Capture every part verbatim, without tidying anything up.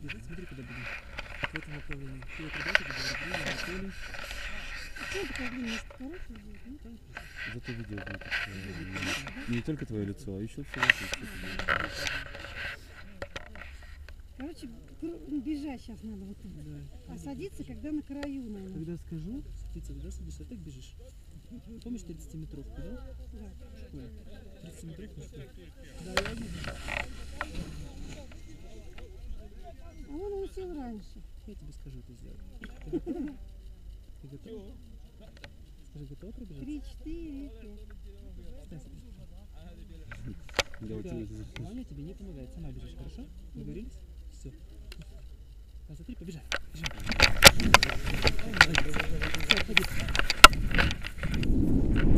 Бежать, смотри, куда бежит. В этом направлении. Все это ребята, Гудаури, Анатолий. Зато видео будет. Не только твое лицо, а еще все. Короче, бежать сейчас надо вот тут. Да. А садиться, когда на краю, наверное. Когда скажу, ты тогда садишься, а так бежишь. Помнишь тридцатиметровку, да? Да. тридцатиметровку? Да, я вижу. А он усел раньше. Я тебе скажу, ты сделал. Ты готов? Скажи, готов пробежать? Три, четыре, пять. Аня тебе не помогает, сама бежишь, хорошо? Договорились? Все. Раз, два, три, побежали. Thank you.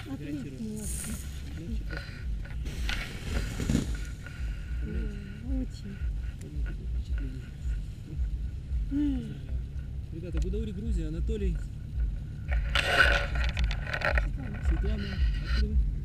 Очень. Ребята, Гудаури, Грузия, Анатолий, Светлана, открывай.